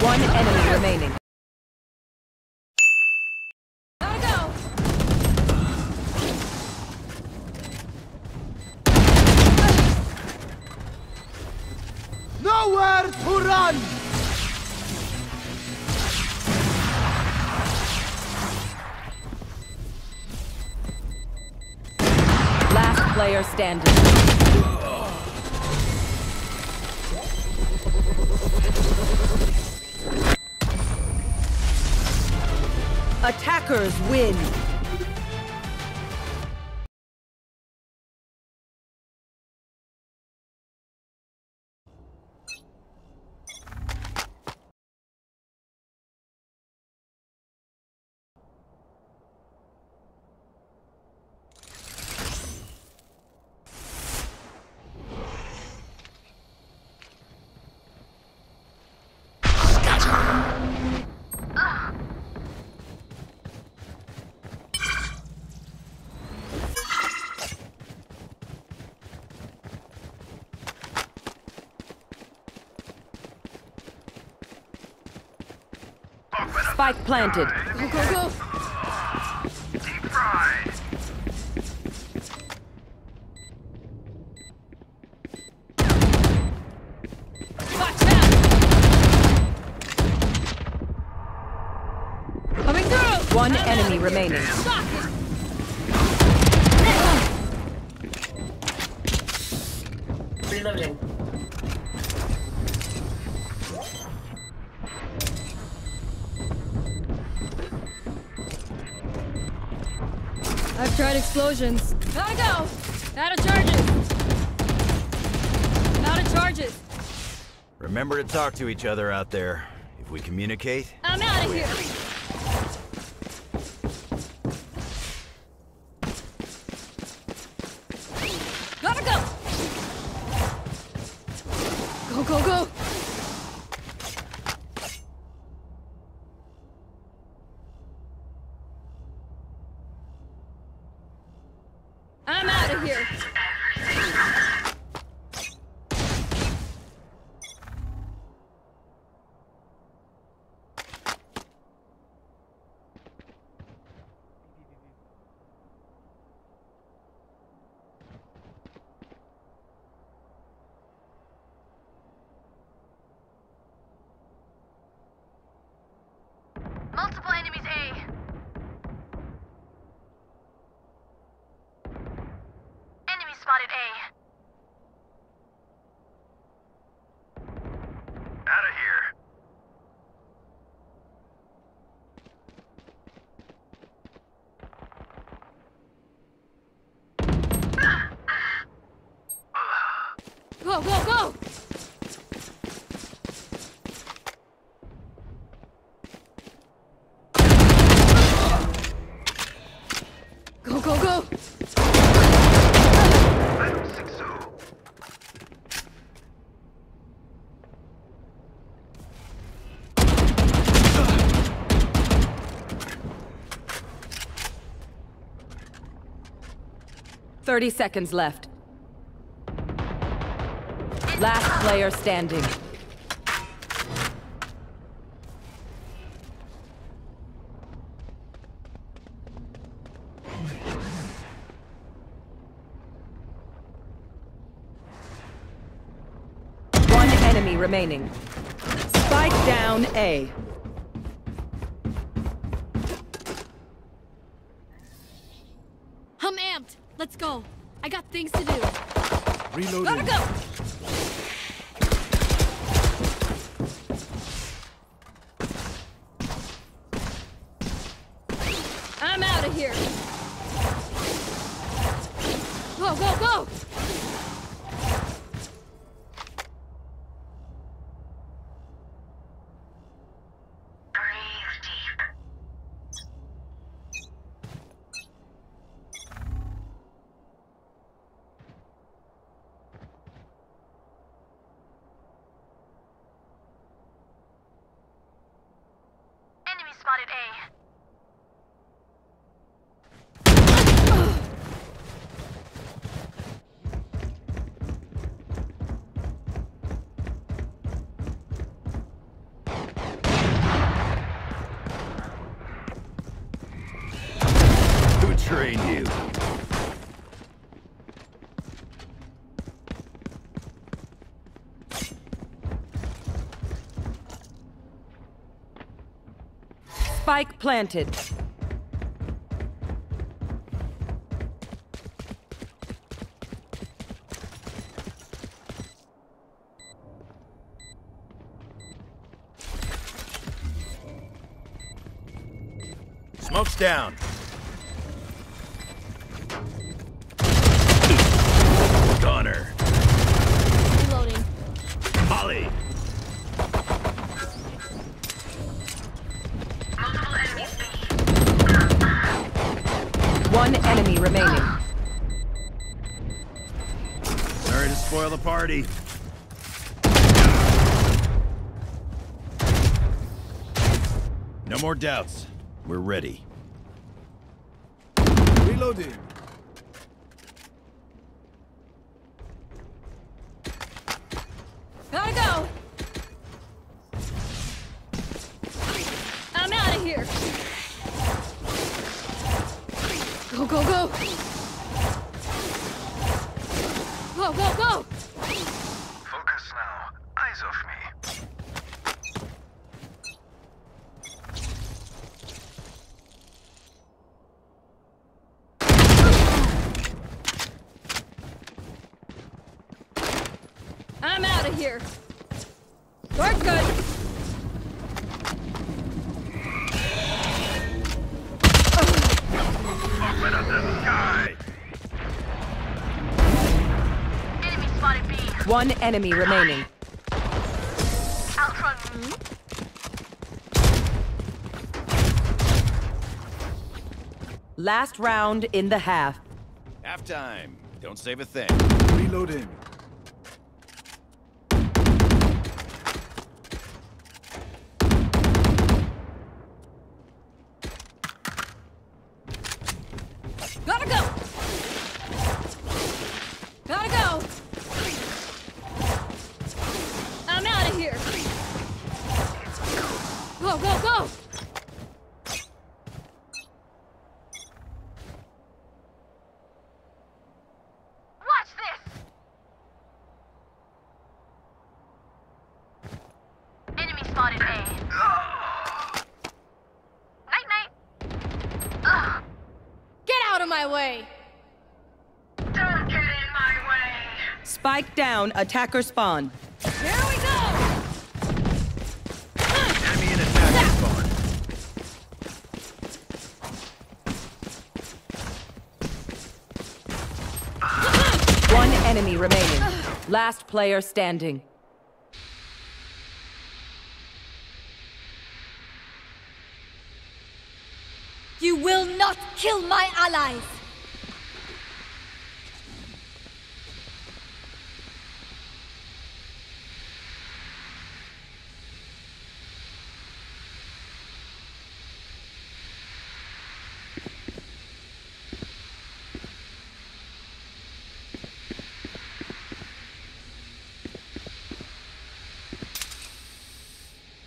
One enemy remaining. Gotta go! Nowhere to run! Last player standing. Attackers win. Spike planted. Go, go, go. Deep fried. Watch out. Coming through. One enemy remaining. Stop. I've tried explosions. Gotta go! Out of charges! Out of charges! Remember to talk to each other out there. If we communicate... I'm out of here! Multiple enemies A. Enemy spotted A. Out of here. Go, go, go! Thirty seconds left. Last player standing. One enemy remaining. Spike down A. Let's go. I got things to do. Reloading. Gotta go! I'm out of here. Go, go, go! train you. Spike planted. Smoke's down. Connor. Reloading. Molly. Multiple enemies. One enemy remaining. Sorry to spoil the party. No more doubts. We're ready. Reloading. Gotta go. I'm out of here. Go, go, go. Go, go, go. Focus now. Eyes off me. I'm out of here. We're good. Open up the sky. Enemy spotted B. One enemy remaining. Outrun. Last round in the half. Half time. Don't save a thing. Reloading. Gotta go! Gotta go! I'm out of here! Go, go, go! Watch this! Enemy spotted A. My way. Don't get in my way. Spike down, attacker spawn. Here we go. Enemy and attacker spawn. One enemy remaining. Last player standing. You will not kill my allies!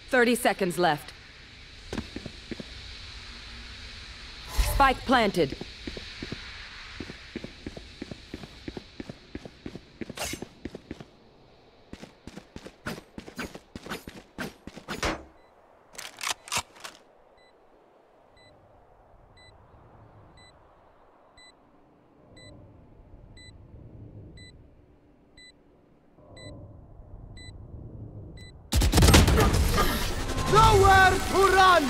Thirty seconds left. Spike planted. Nowhere to run!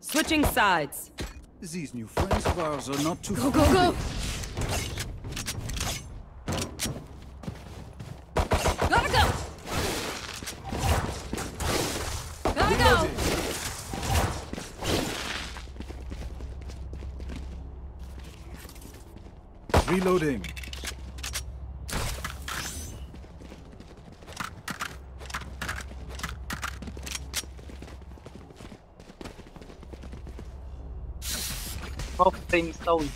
Switching sides. These new friends of ours are not too. Go, go, go! Gotta go! Gotta go! Reloading. Things always.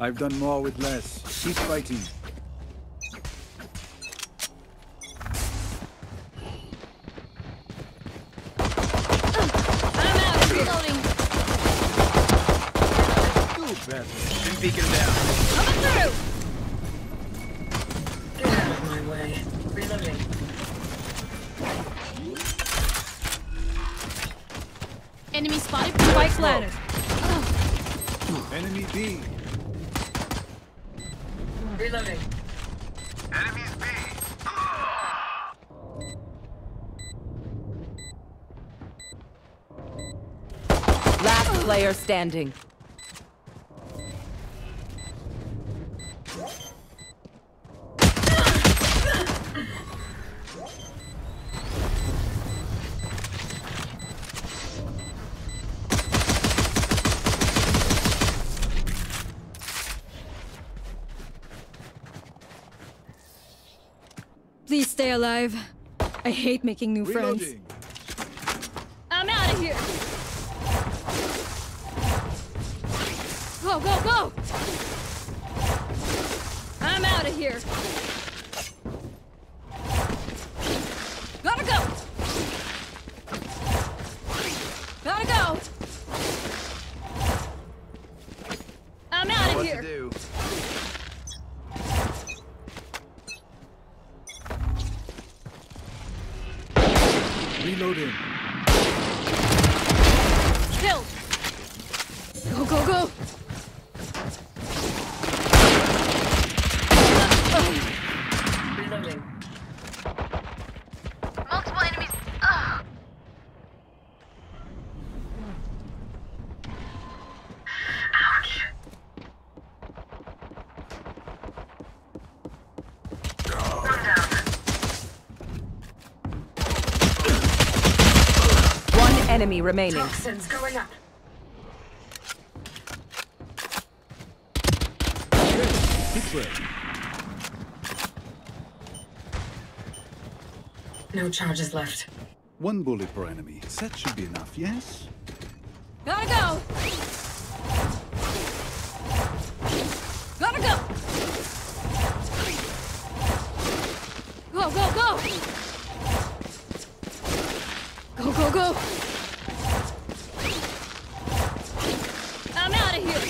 I've done more with less. Keep fighting. much better. Been beacon down. Coming through! Get out of my way. Reloading. Enemy spotted from white ladder. Oh. Enemy B. Reloading. Enemies B. Last player standing. Please stay alive. I hate making new friends. I'm out of here. Go, go, go! I'm out of here. Gotta go! Gotta go! I'm out of here. What to do? Reloading. Kill. Go, go, go. Reloading. Multiple enemies. Ugh. Ouch. One down. One enemy remaining. Toxins going up. No charges left. One bullet per enemy. That should be enough, yes? Gotta go! Gotta go! Go, go, go! Go, go, go! I'm out of here!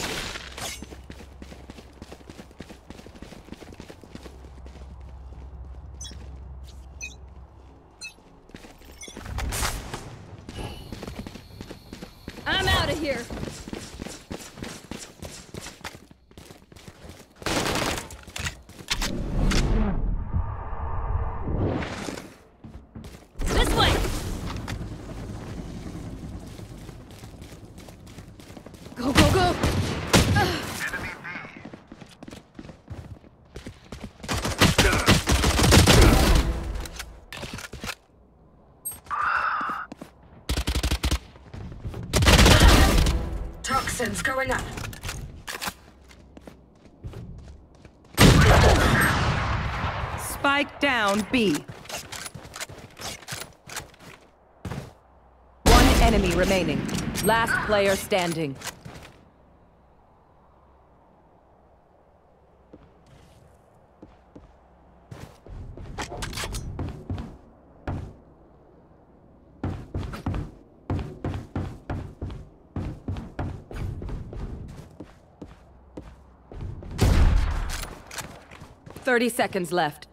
Here. This way. Go, go, go. Enemy Toxins going up. Spike down B. One enemy remaining. Last player standing. Thirty seconds left.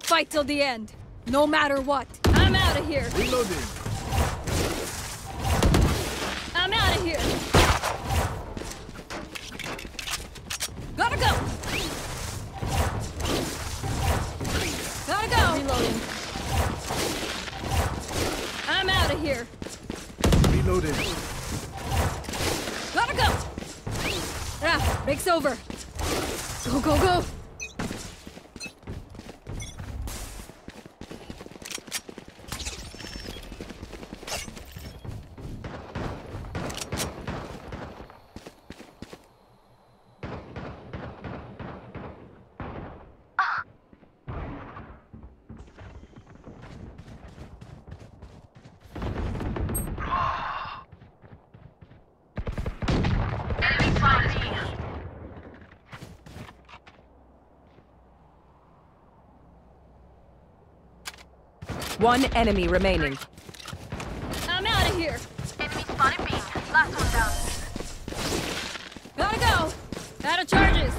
Fight till the end, no matter what. I'm out of here. Reloading. I'm out of here. Gotta go! Gotta go! Reloading. I'm out of here. Reloading. Gotta go! Ah, break's over. Go, go, go! One enemy remaining. I'm out of here. Enemy spotted B. Last one down. Gotta go. Out of charges.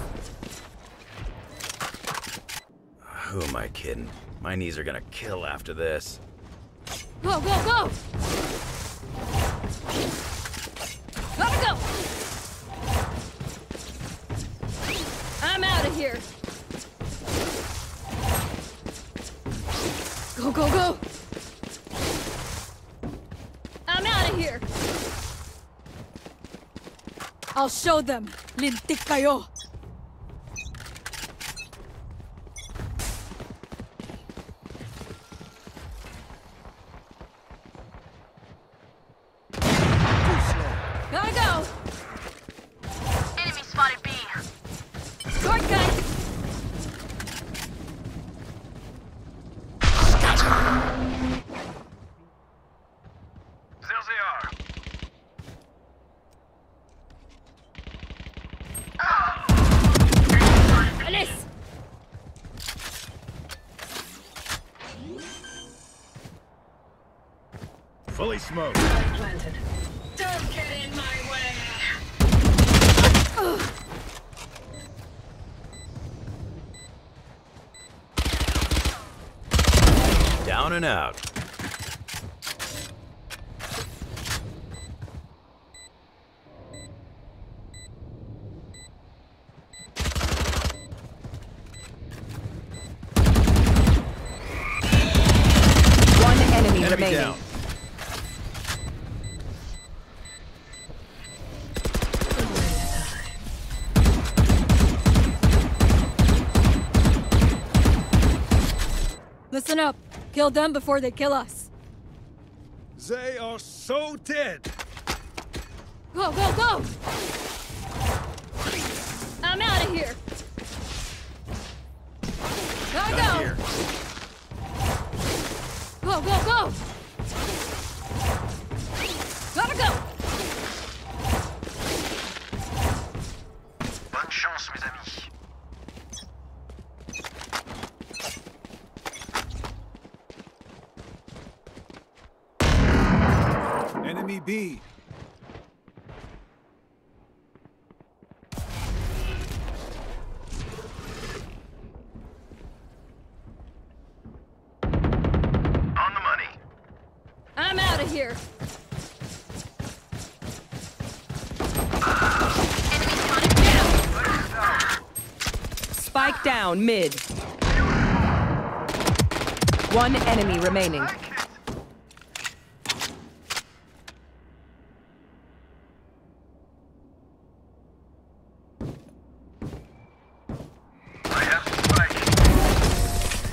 Who am I kidding? My knees are gonna kill after this. Go, go, go! Gotta go! I'm out of here. Go, go, go! I'm out of here. I'll show them. Lintik kayo. Fully smoked. Planted. Don't get in my way. Down and out. One enemy remaining. Down. Listen up. Kill them before they kill us. They are so dead. Go, go, go! I'm out of here. Gotta go. Here. Go, go, go! Gotta go! Bonne chance, mes amis. Enemy B. On the money. I'm out of here. Spike down mid. One enemy remaining.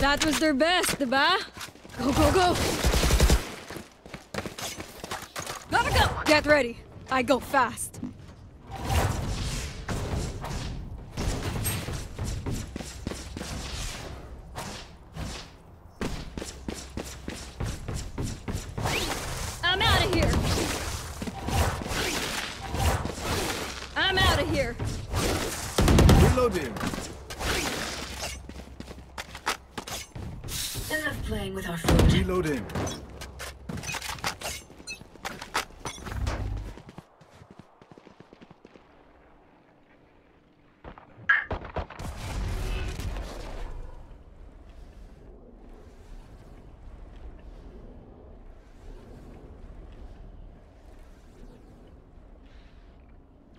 That was their best, diba? Go, go, go! Gotta go! Get ready! I go fast! I'm out of here! I'm out of here! Reloading! Enough playing with our food. Reload in.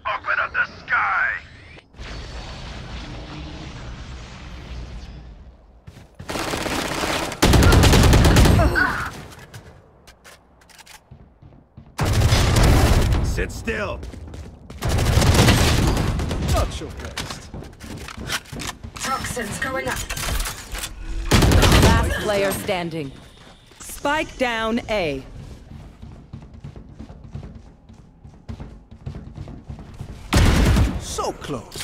Open up the sky. Sit still. Not your best. Toxins going up. Last player standing. Spike down A. So close.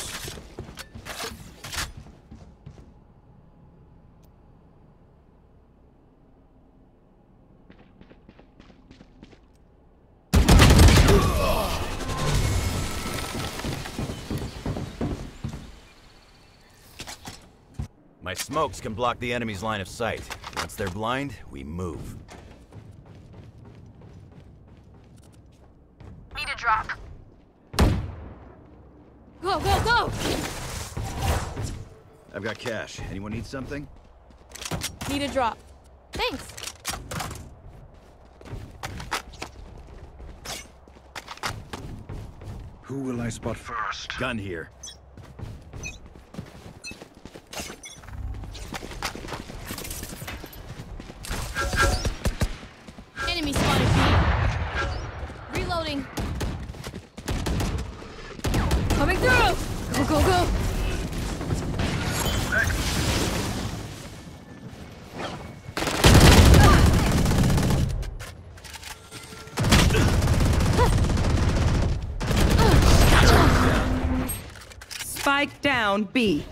My smokes can block the enemy's line of sight. Once they're blind, we move. Need a drop. Go, go, go! I've got cash. Anyone need something? Need a drop. Thanks. Who will I spot first? Gun here. Enemy spotted me. Reloading. Coming through! Go, go, go! Spike down, B.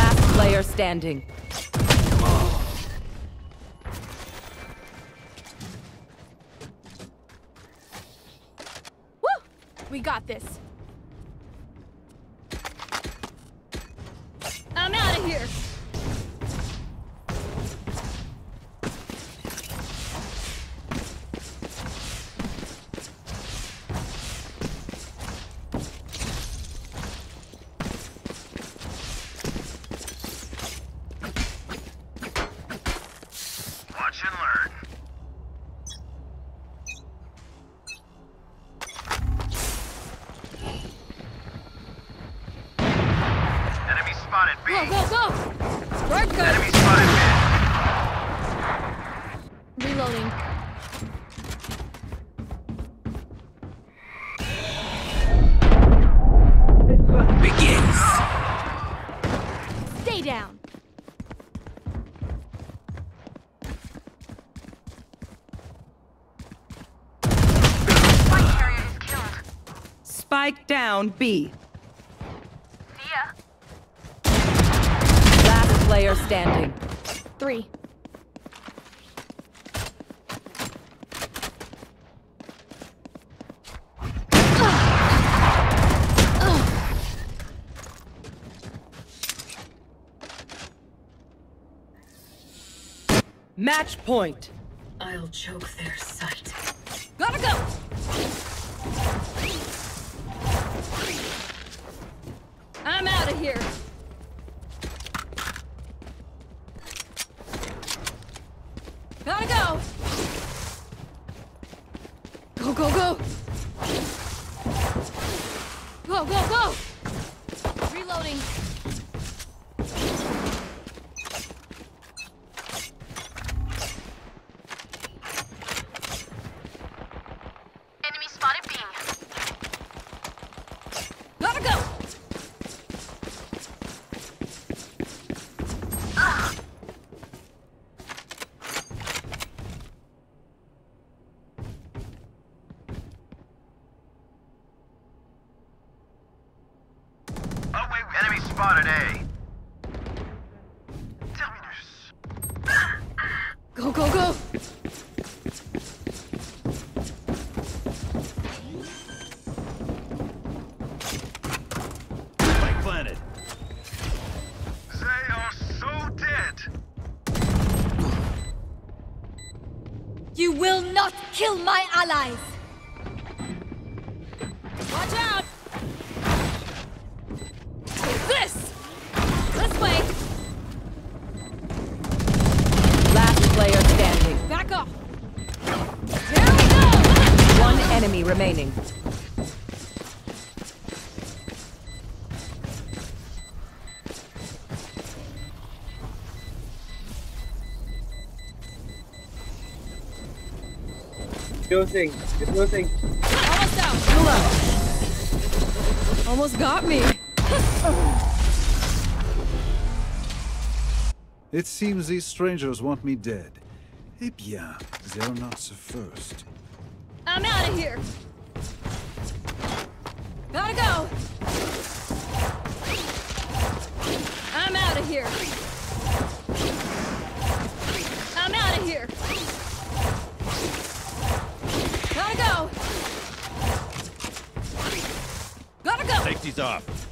Last player standing. Come on. Woo! We got this. I'm out of here. Go, go, go! Bird gun! Enemy spotted me. Reloading. Begins! Stay down! Spike carrier is killed. Spike down, B. Player standing. 3. Match point. I'll choke their sight. Gotta go. I'm out of here. Gotta go! Go, go, go! Go, go, go! Reloading! Enemy spotted B. Gotta go! Enemy spotted A. Terminus. Go, go, go! Spike planted. They are so dead. You will not kill my allies. Watch out! This way! Last player standing. Back off! Here we go! One enemy remaining. Closing. It's closing. Almost out. Hello. Almost got me. It seems these strangers want me dead. Eh bien, they're not the first. I'm out of here! Gotta go! I'm out of here! I'm out of here! Gotta go! stuff.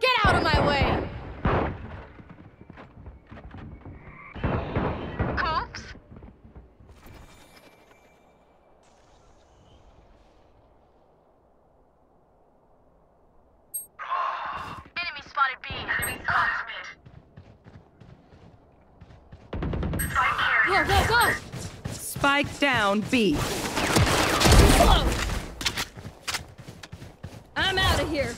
Get out of my way! Cops? Enemy spotted B. Enemy spotted mid. Go, go, go! Spike down B. Whoa. I'm out of here.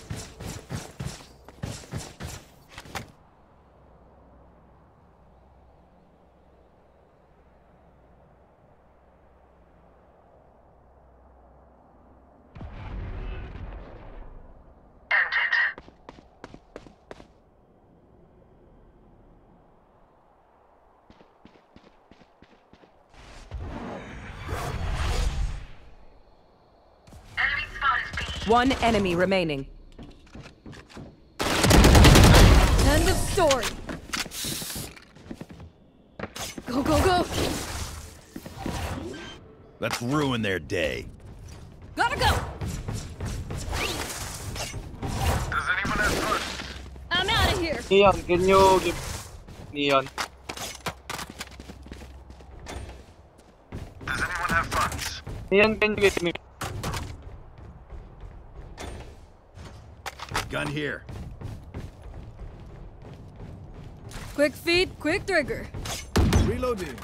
One enemy remaining. End of story. Go, go, go. Let's ruin their day. Gotta go. Does anyone have guns? I'm out of here. Neon, can you give Neon? Does anyone have guns? Neon, can you give me? Gun here. Quick feet, quick trigger. Reloading.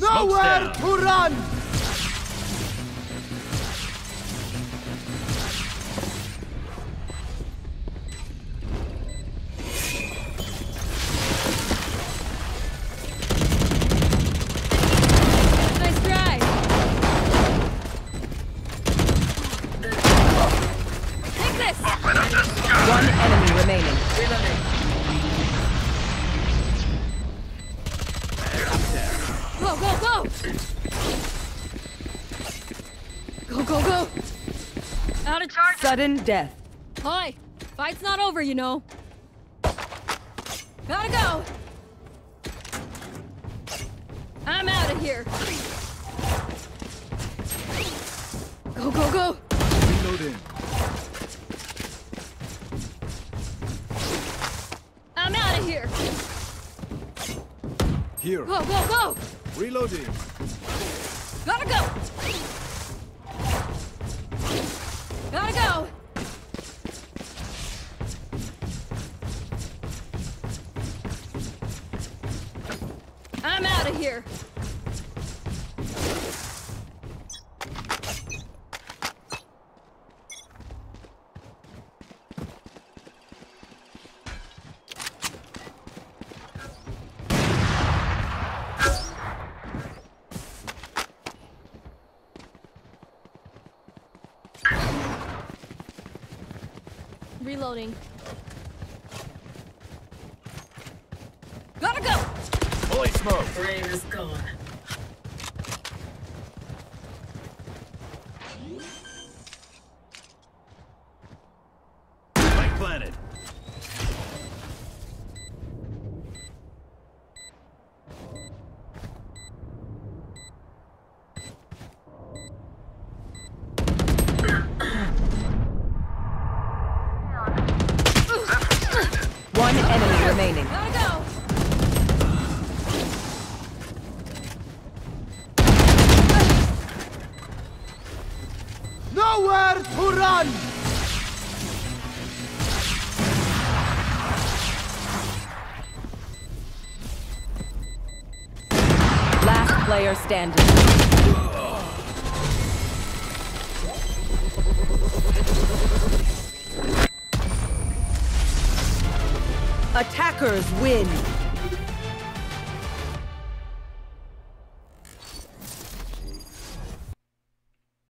Nowhere to run! Nice try! Take this! One enemy remaining. Go, go, go! Go, go, go! Out of charge! Sudden death. Hi! Fight's not over, you know. Gotta go! I'm out of here! Go, go, go! Reloading. I'm out of here! Here! Go, go, go! Reloading. Gotta go. Gotta go. I'm out of here. Reloading. Gotta go! Holy smoke! Flame is gone. Spike planted. One enemy remaining. Gotta go. Nowhere to run. Last player standing. Attackers win.